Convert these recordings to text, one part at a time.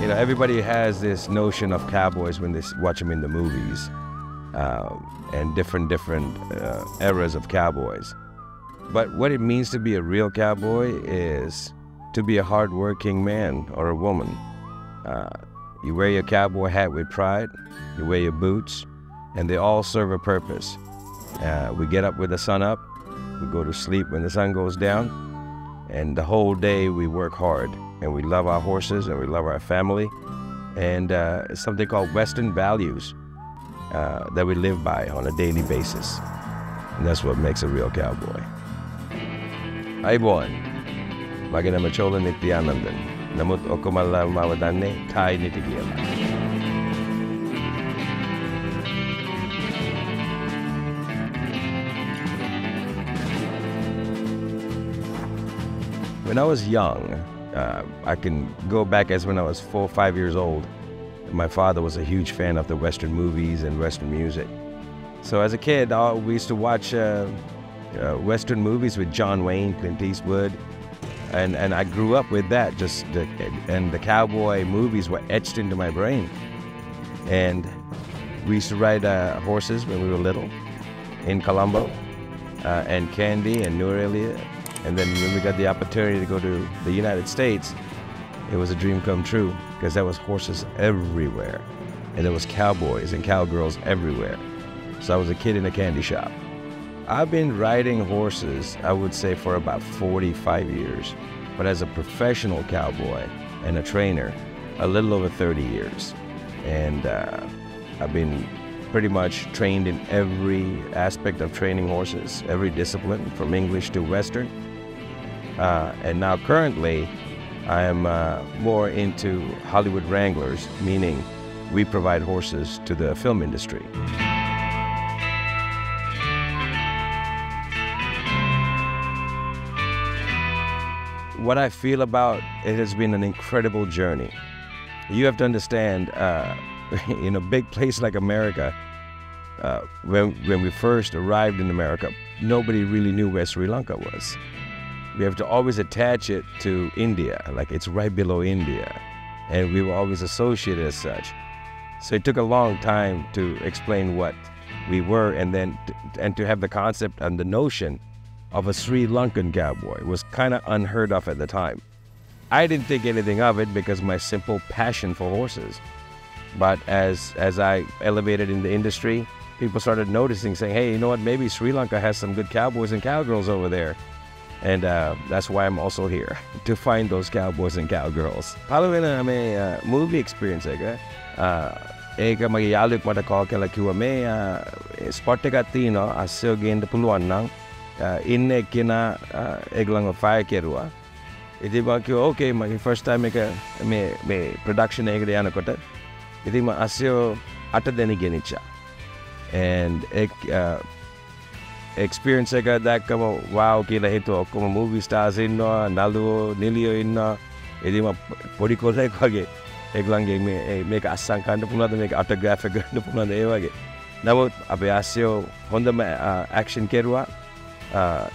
You know, everybody has this notion of cowboys when they watch them in the movies, and different eras of cowboys. But what it means to be a real cowboy is to be a hardworking man or a woman. You wear your cowboy hat with pride, you wear your boots, and they all serve a purpose. We get up with the sun up, we go to sleep when the sun goes down, and the whole day we work hard, and we love our horses, and we love our family, and it's something called Western values that we live by on a daily basis. And that's what makes a real cowboy. Aibuan, maganda Cholan Nithyanandan, namut okumala mawadane Thai nitigiala. When I was young, I can go back as when I was 4 or 5 years old. My father was a huge fan of the Western movies and Western music. So as a kid, we used to watch Western movies with John Wayne, Clint Eastwood, and I grew up with that. And the cowboy movies were etched into my brain. And we used to ride horses when we were little in Colombo, and Kandy and Norelia. And then when we got the opportunity to go to the United States, it was a dream come true, because there was horses everywhere. And there was cowboys and cowgirls everywhere. So I was a kid in a candy shop. I've been riding horses, I would say, for about 45 years. But as a professional cowboy and a trainer, a little over 30 years. And I've been pretty much trained in every aspect of training horses, every discipline, from English to Western. And now currently, I am more into Hollywood Wranglers, meaning we provide horses to the film industry. What I feel about it has been an incredible journey. You have to understand, in a big place like America, when we first arrived in America, nobody really knew where Sri Lanka was. We have to always attach it to India, like it's right below India. And we were always associated as such. So it took a long time to explain what we were, and then to have the concept and the notion of a Sri Lankan cowboy was kind of unheard of at the time. I didn't think anything of it because my simple passion for horses. But as I elevated in the industry, people started noticing, saying, hey, you know what, maybe Sri Lanka has some good cowboys and cowgirls over there. And that's why I'm also here, to find those cowboys and cowgirls. Palawena ame movie experience ega. Ega magiyaluk matakal kela kiwa me sportegati no asyo gende puluan nang Ineke na eglang of fire kerua. Iti bakyo okay magi first time eka me production ega yana kota. Iti ma asyo atadeni genicha. And experience eka that kama wow kila hito kama movie stars inna nalu nilio inna. Iti ma pori kolay kage eglang ge me make asang kanda puna de make autographic kanda puna de eva ge. Namo abe asyo honda ma action kerua.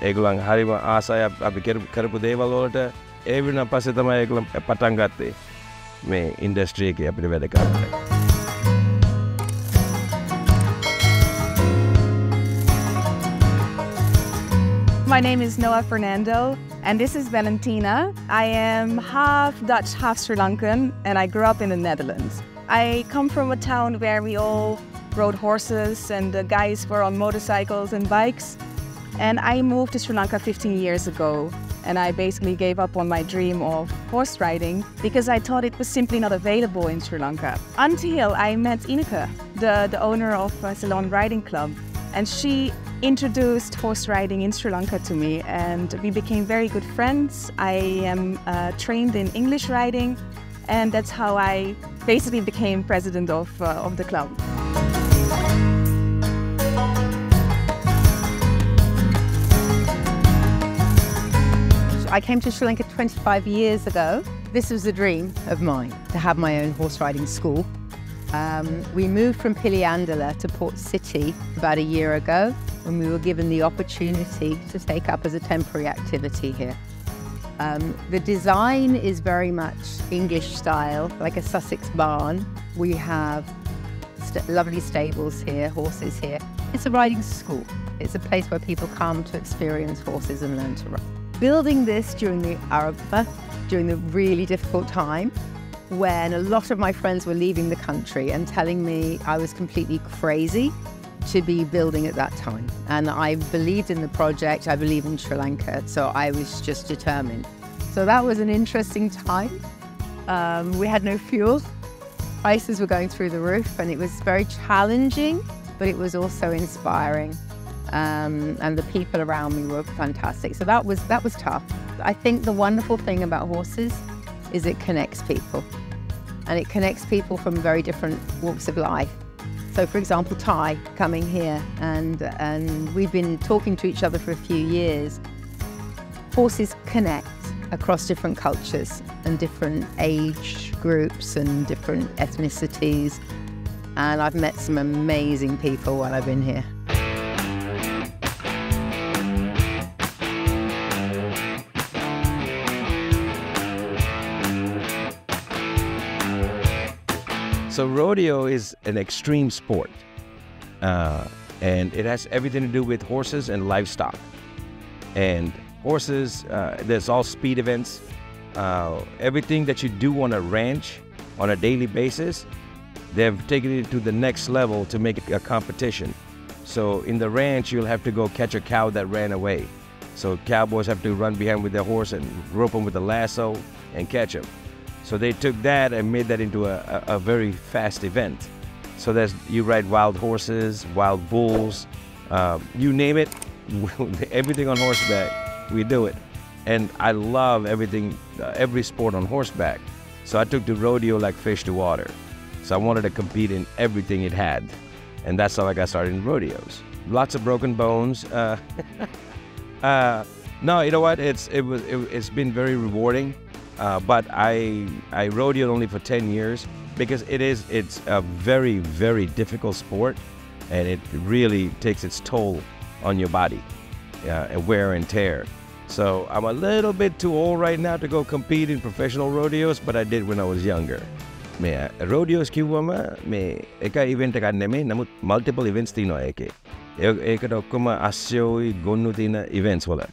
Eglang harima asaya abe karapu deva lorata. Every na passe thamai eglang patangate me industry ke apne veda karta. My name is Noah Fernando, and this is Valentina. I am half Dutch, half Sri Lankan, and I grew up in the Netherlands. I come from a town where we all rode horses, and the guys were on motorcycles and bikes. And I moved to Sri Lanka 15 years ago, and I basically gave up on my dream of horse riding because I thought it was simply not available in Sri Lanka. Until I met Ineke, the owner of Ceylon Riding Club, and she introduced horse riding in Sri Lanka to me, and we became very good friends. I am trained in English riding, and that's how I basically became president of the club. I came to Sri Lanka 25 years ago. This was a dream of mine, to have my own horse riding school. We moved from Piliandala to Port City about a year ago. and we were given the opportunity to take up as a temporary activity here. The design is very much English style, like a Sussex barn. We have lovely stables here, horses here. It's a riding school. It's a place where people come to experience horses and learn to ride. Building this during the Arabah, during the really difficult time, when a lot of my friends were leaving the country and telling me I was completely crazy to be building at that time. And I believed in the project, I believed in Sri Lanka, so I was just determined. So that was an interesting time. We had no fuel, prices were going through the roof, and it was very challenging, but it was also inspiring. And the people around me were fantastic. So that was tough. I think the wonderful thing about horses is it connects people. And it connects people from very different walks of life. So for example, Ty coming here, and we've been talking to each other for a few years. Horses connect across different cultures and different age groups and different ethnicities. And I've met some amazing people while I've been here. So rodeo is an extreme sport, and it has everything to do with horses and livestock. And horses, there's all speed events, everything that you do on a ranch on a daily basis, they've taken it to the next level to make it a competition. So in the ranch, you'll have to go catch a cow that ran away. So cowboys have to run behind with their horse and rope them with a lasso and catch them. So they took that and made that into a very fast event. So that's, you ride wild horses, wild bulls, you name it, everything on horseback, we do it. And I love everything, every sport on horseback. So I took the rodeo like fish to water. So I wanted to compete in everything it had. And that's how I got started in rodeos. Lots of broken bones. No, you know what, it's been very rewarding. But I rodeoed only for 10 years because it's a very, very difficult sport, and it really takes its toll on your body, and wear and tear. So I'm a little bit too old right now to go compete in professional rodeos, but I did when I was younger. Rodeos kiwama me eka event ganne me namut multiple events tino eke. Eka okkoma assoi gonnu tina events wala.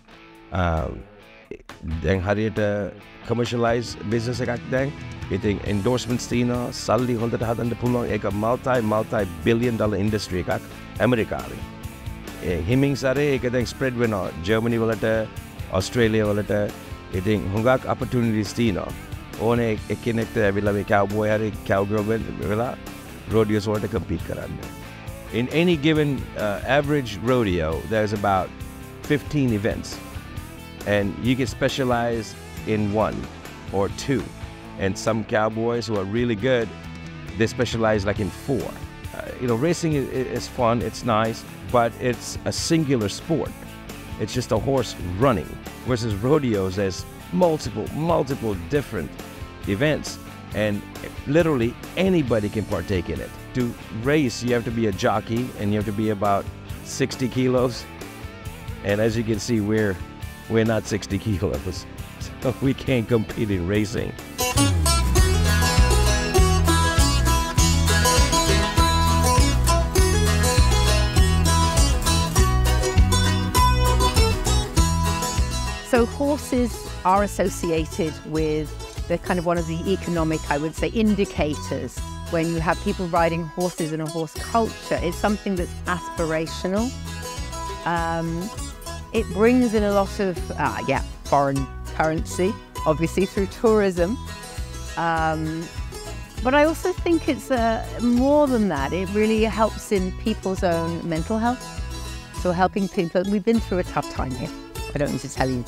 Then hariyata commercialize business ekak dang iting endorsements tina salli honda hadan pulong ek multi-billion-dollar industry ekak America e himings are ek dang spread wenna Germany walata Australia walata iting hungak opportunities tina one ek connect avilla me cowboy hari cowgirl wala rodeos walata compete karanne. In any given average rodeo there's about 15 events. And you can specialize in one or two. And some cowboys who are really good, they specialize like in four. You know, racing is fun, it's nice, but it's a singular sport. It's just a horse running, versus rodeos as multiple different events. And literally anybody can partake in it. To race, you have to be a jockey and you have to be about 60 kilos. And as you can see, we're not 60 kilos, so we can't compete in racing. So horses are associated with the kind of one of the economic, I would say, indicators. When you have people riding horses in a horse culture, it's something that's aspirational. It brings in a lot of foreign currency, obviously through tourism. But I also think it's more than that. It really helps in people's own mental health. So helping people, we've been through a tough time here, I don't need to tell you.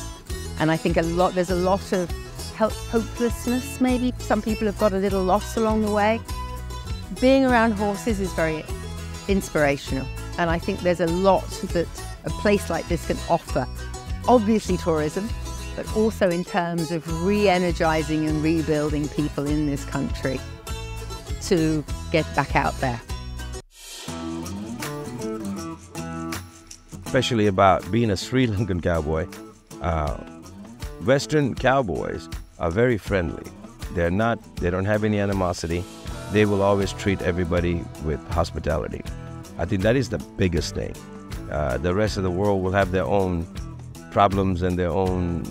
And I think there's a lot of hopelessness maybe. Some people have got a little lost along the way. Being around horses is very inspirational. And I think there's a lot that a place like this can offer. Obviously tourism, but also in terms of re-energizing and rebuilding people in this country to get back out there. especially about being a Sri Lankan cowboy, Western cowboys are very friendly. They don't have any animosity. They will always treat everybody with hospitality. I think that is the biggest thing. The rest of the world will have their own problems and their own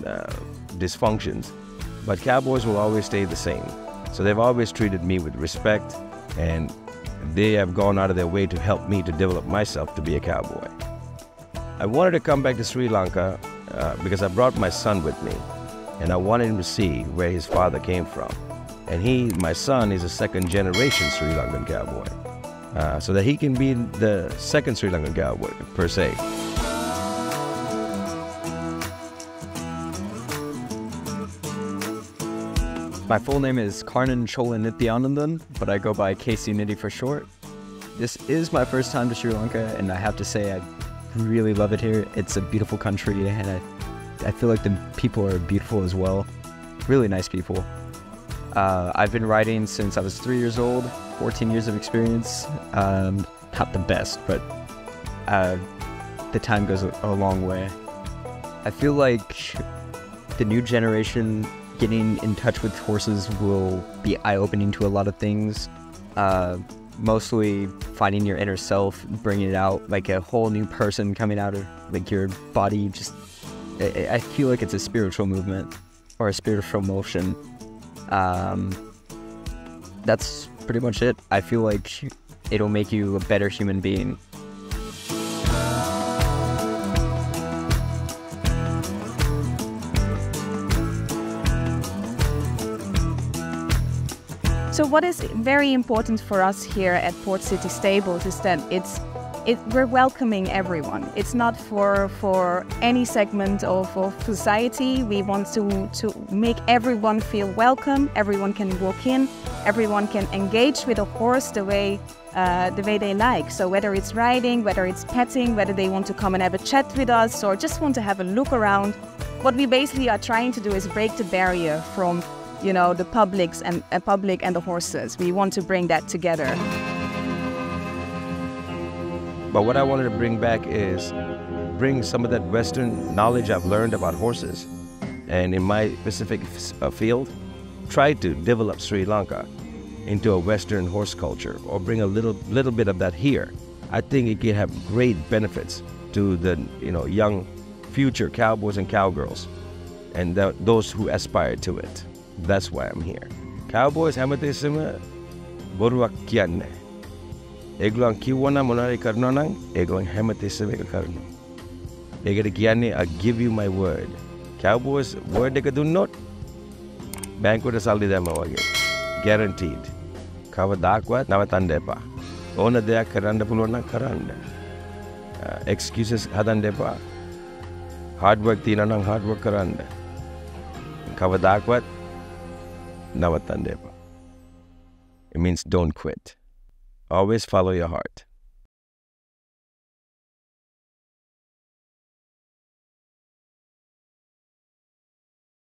dysfunctions, but cowboys will always stay the same. So they've always treated me with respect, and they have gone out of their way to help me to develop myself to be a cowboy. I wanted to come back to Sri Lanka because I brought my son with me, and I wanted him to see where his father came from. And my son, is a second generation Sri Lankan cowboy, so that he can be the second Sri Lankan cowboy, per se. My full name is Karnan Cholan Nithyanandan, but I go by KC Nitty for short. This is my first time to Sri Lanka, and I have to say I really love it here. It's a beautiful country, and I feel like the people are beautiful as well. Really nice people. I've been riding since I was 3 years old, 14 years of experience. Not the best, but the time goes a long way. I feel like the new generation getting in touch with horses will be eye-opening to a lot of things. Mostly finding your inner self, bringing it out, like a whole new person coming out of like your body. Just, I feel like it's a spiritual movement or a spiritual motion. That's pretty much it. I feel like it'll make you a better human being. So what is very important for us here at Port City Stables is that we're welcoming everyone. It's not for any segment of society. We want to make everyone feel welcome. Everyone can walk in. Everyone can engage with a horse the way they like. So whether it's riding, whether it's petting, whether they want to come and have a chat with us or just want to have a look around, what we basically are trying to do is break the barrier from the public and the horses. We want to bring that together. But what I wanted to bring back is bring some of that Western knowledge I've learned about horses, and in my specific field, try to develop Sri Lanka into a Western horse culture, or bring a little bit of that here. I think it can have great benefits to the young future cowboys and cowgirls, and those who aspire to it. That's why I'm here. Cowboys hamate sima borua kianne. Eglang kiwana monari karnonang, eglang hamate sima karno. Egere kianne, I give you my word. Cowboys word dekadun not. Banko de saldi dema wage. Guaranteed. Kawa dakwa navatandepa. Ona deya karanda pulwana karanda. Excuses hadandepa. Hard work tinanang hard work karanda. Kawa dakwa. It means don't quit. Always follow your heart.